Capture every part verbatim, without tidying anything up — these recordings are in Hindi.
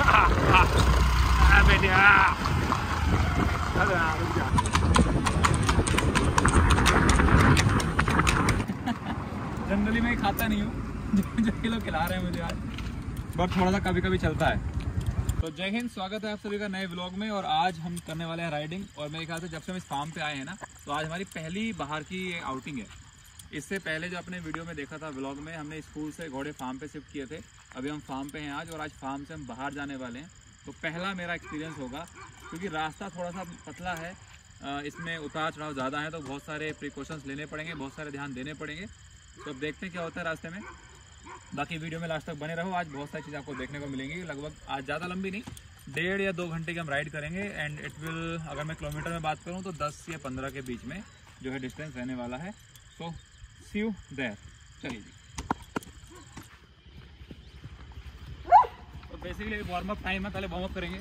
जनरली मैं खाता नहीं हूँ, जो ये लोग खिला रहे हैं मुझे आज, बट थोड़ा सा कभी कभी चलता है। तो जय हिंद, स्वागत है आप सभी का नए व्लॉग में। और आज हम करने वाले हैं राइडिंग। और मेरे ख्याल से जब से हम इस फार्म पे आए हैं ना, तो आज हमारी पहली बाहर की आउटिंग है। इससे पहले जो आपने वीडियो में देखा था व्लॉग में, हमने स्कूल से घोड़े फार्म पे शिफ्ट किए थे। अभी हम फार्म पे हैं आज, और आज फार्म से हम बाहर जाने वाले हैं। तो पहला मेरा एक्सपीरियंस होगा, क्योंकि रास्ता थोड़ा सा पतला है, इसमें उतार चढ़ाव ज़्यादा है, तो बहुत सारे प्रिकॉशंस लेने पड़ेंगे, बहुत सारे ध्यान देने पड़ेंगे। तो अब देखते हैं क्या होता है रास्ते में। बाकी वीडियो में लास्ट तक बने रहो। आज बहुत सारी चीज़ें आपको देखने को मिलेंगी। लगभग आज ज़्यादा लंबी नहीं, डेढ़ या दो घंटे की हम राइड करेंगे। एंड इट विल, अगर मैं किलोमीटर में बात करूं तो दस या पंद्रह के बीच में जो है डिस्टेंस रहने वाला है। So see you there. चलिए जी, तो बेसिकली वार्म अप टाइम है, पहले वार्म अप करेंगे।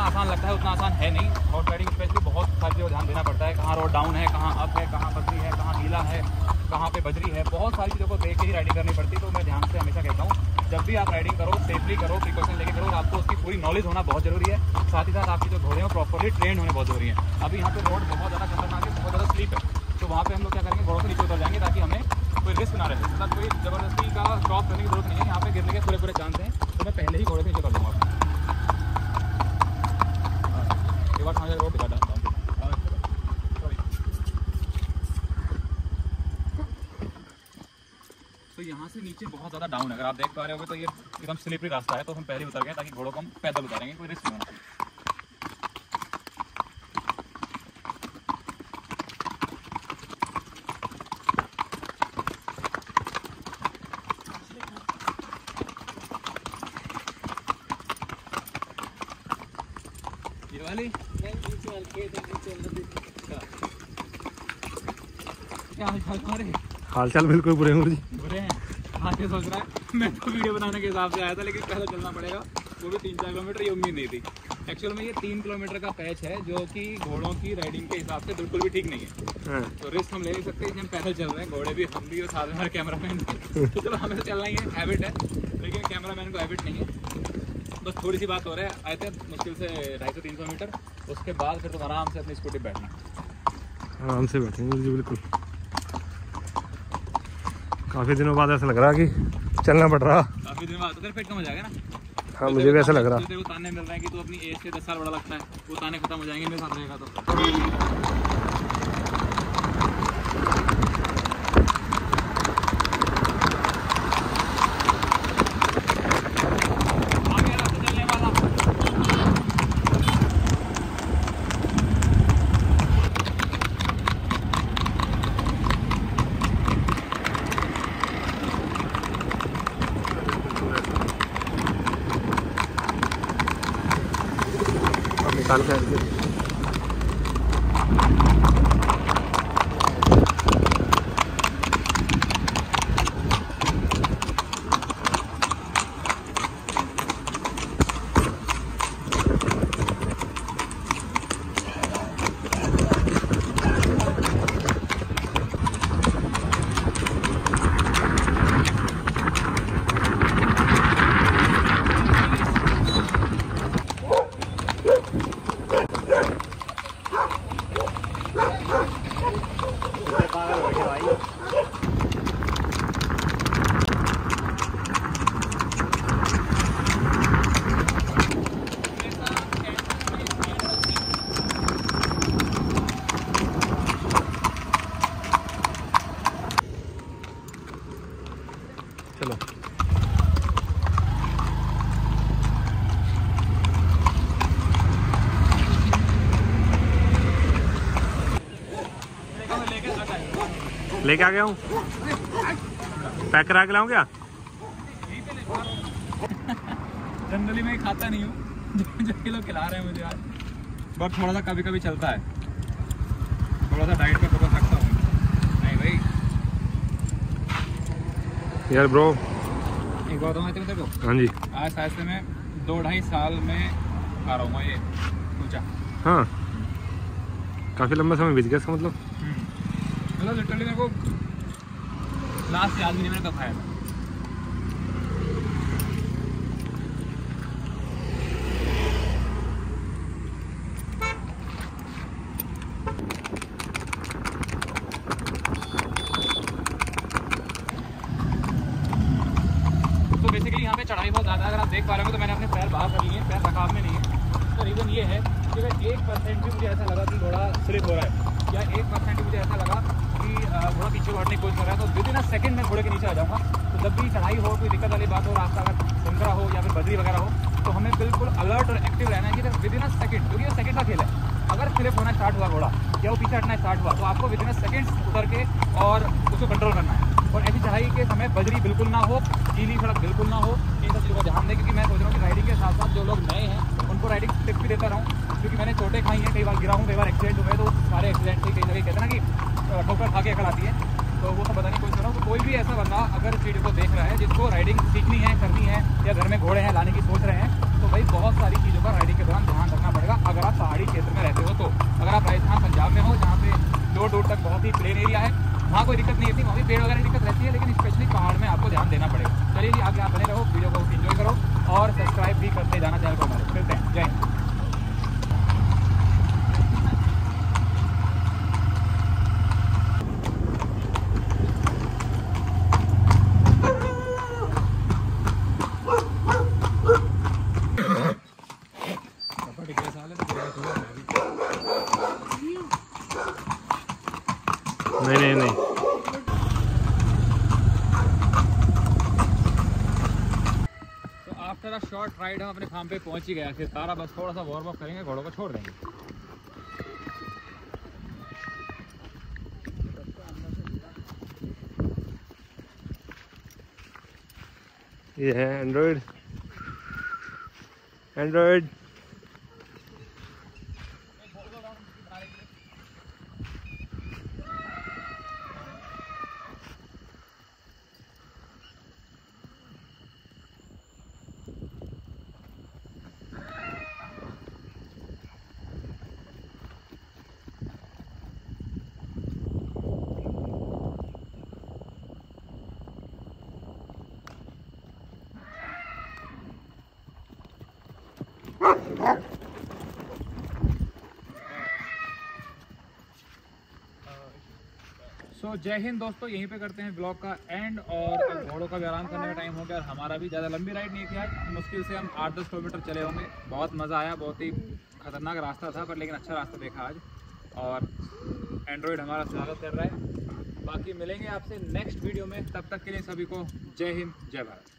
आसान लगता है, उतना आसान है नहीं। हॉर्स राइडिंग स्पेशली बहुत सारी चीज़ों ध्यान देना पड़ता है। कहाँ रोड डाउन है, कहाँ अप है, कहाँ पथरी है, कहाँ नीला है, कहाँ पे बजरी है, बहुत सारी चीज़ों को देख के ही राइडिंग करनी पड़ती है। तो मैं ध्यान से हमेशा कहता हूँ, जब भी आप राइडिंग करो सेफली करो, प्रिकॉशन लेके करो। आपको उसकी पूरी नॉलेज होना बहुत जरूरी है। साथ ही साथ आपकी जो घोड़े हैं प्रॉपरली ट्रेन होने बहुत जरूरी है। अभी यहाँ पे रोड बहुत ज़्यादा खतरनाक है, बहुत ज़्यादा स्लीप है। तो वहाँ पर हम लोग क्या करेंगे, घोड़ों से नीचे उतर जाएंगे, ताकि हमें कोई रिस्क ना रहे। मतलब कोई ज़बरदस्ती का क्रॉप करने की जरूरत नहीं है। यहाँ पे गिरने के पूरे पूरे चांस हैं। तो मैं पहले ही घोड़े से नीचे उतर लूँगा। रोड दिखा डालता हूँ। तो यहाँ से नीचे बहुत ज़्यादा डाउन है, अगर आप देख पा रहे होगे तो ये एकदम स्लिपरी रास्ता है। तो हम पहले उतर गए, ताकि घोड़ों को हम पैदल उतारेंगे, कोई रिस्क नहीं होना चाहिए। हालचाल बिल्कुल बुरे हैं, बुरे हैं। हाँ, ये सोच रहा है मैं तो वीडियो बनाने के हिसाब से आया था, लेकिन पैदल चलना पड़ेगा, वो भी तीन चार किलोमीटर। ये उम्मीद नहीं थी। एक्चुअल में ये तीन किलोमीटर का पैच है, जो कि घोड़ों की राइडिंग के हिसाब से बिल्कुल भी ठीक नहीं है। हाँ। तो रिस्क हम ले नहीं सकते, इसलिए हम पैदल चल रहे हैं। घोड़े भी, हम भी, और साथ में हमारे कैमरामैन। तो चलो, हमें तो चलना ही है, हैबिट है, लेकिन कैमरामैन को हैबिट नहीं है। बस थोड़ी सी बात हो रहा है। आए थे मुश्किल से ढाई सौ तीन सौ मीटर, उसके बाद फिर तुम आराम से अपनी स्कूटी पर बैठना। आराम से बैठेंगे जी, बिल्कुल। काफ़ी दिनों बाद ऐसा लग रहा है कि चलना पड़ रहा। काफ़ी दिनों बाद तो पेट कम हो जाएगा ना। हाँ, तो मुझे भी ऐसा लग रहा है। तेरे को ताने मिल रहे हैं कि तू तो अपनी एज से दस साल बड़ा लगता है, वो ताने खत्म हो जाएंगे मेरे साथ रहेगा तो। काल का लेके आ गया हूँ। पैक करा के लाऊं क्या? जनरली मैं खाता नहीं हूँ, जो लोग खिला रहे हैं मुझे आज। बट थोड़ा सा कभी कभी चलता है, थोड़ा सा डाइट पे पकड़ सकता हूँ। नहीं भाई यार ब्रो, एक बात बताऊँ तेरे को? हाँ जी। आज शायद से मैं दो ढाई साल में खा रहा हूँ ये कुलचा। हाँ, काफ़ी लंबा समय बीत गया इसका मतलब। मतलब लिटरली मेरे को लास्ट याद भी नहीं मैंने कब खाया था। तो बेसिकली यहाँ पे चढ़ाई बहुत ज़्यादा है। अगर आप देख पा रहे हो तो मैंने अपने पैर बाहर कर लिए हैं, पैर रकाब में नहीं है। तो रीज़न ये है कि मैं एक परसेंट भी मुझे ऐसा लगा कि घोड़ा स्लिप हो रहा है, या एक परसेंट मुझे ऐसा लगा कि घोड़ा पीछे हटने की कोशिश कर रहा है, तो विद इन अ सेकंड मैं घोड़े के नीचे आ जाऊँगा। तो जब भी चढ़ाई हो, कोई दिक्कत वाली बात हो, रास्ता अगर सुंदरा हो या फिर बदरी वगैरह हो, तो हमें बिल्कुल अलर्ट और एक्टिव रहना है कि विद इन अ सेकंड, क्योंकि ये सेकंड का खेल है। अगर स्लिप होना स्टार्ट हुआ घोड़ा या वो पीछे हटना स्टार्ट हुआ, तो आपको विद इन अ सेकंड उतर के और उसको कंट्रोल करना है। और ऐसी चढ़ाई के समय बजरी बिल्कुल ना हो, गीली सड़क बिल्कुल ना हो, इन सब चीज़ों का ध्यान दें। क्योंकि मैं सोच रहा हूँ कि राइडिंग के साथ साथ जो लोग नए हैं उनको राइडिंग टिप भी देता रहूँ, क्योंकि मैंने चोटें खाई हैं, कई बार गिरा हूँ, कई बार एक्सीडेंट हुए, तो सारे एक्सीडेंट से कई जगह कहते हैं ना कि ठोकर खा के अकड़ आती है, तो वो सब बताने की कोशिश कर रहा हूँ। कोई भी ऐसा बंदा अगर इस वीडियो को देख रहा है जिसको राइडिंग सीखनी है, करनी है, या घर में घोड़े हैं लाने की सोच रहे हैं, तो भाई बहुत सारी चीज़ों का राइडिंग के दौरान ध्यान रखना पड़ेगा। अगर आप पहाड़ी क्षेत्र में रहते हो, तो अगर आप राजस्थान पंजाब में हो जहाँ पे दूर दूर तक बहुत ही प्लेन एरिया है, वहाँ कोई दिक्कत नहीं होती, वहाँ भी पेड़ वगैरह दिक्कत रहती है, लेकिन स्पेशली पहाड़ में आपको ध्यान देना पड़ेगा। चलिए जी, आगे आप बने रहो, वीडियो को इन्जॉय करो और सब्सक्राइब भी करते जाना चैनल को हमारे। मिलते हैं, जय हिंद। नहीं नहीं नहीं तरह शॉर्ट राइड हम अपने फार्म पे पहुंच ही गया। सारा बस थोड़ा सा वार्म अप करेंगे, घोड़ों को छोड़ देंगे। ये है एंड्रॉइड एंड्रॉइड सो जय हिंद दोस्तों, यहीं पे करते हैं ब्लॉग का एंड। और घोड़ों का व्यायाम करने का टाइम हो गया और हमारा भी ज़्यादा लंबी राइड नहीं थी आज। मुश्किल से हम आठ दस किलोमीटर चले होंगे। बहुत मज़ा आया, बहुत ही खतरनाक रास्ता था पर लेकिन अच्छा रास्ता देखा आज। और एंड्रॉइड हमारा स्वागत कर रहा है। बाकी मिलेंगे आपसे नेक्स्ट वीडियो में, तब तक के लिए सभी को जय हिंद, जय भारत।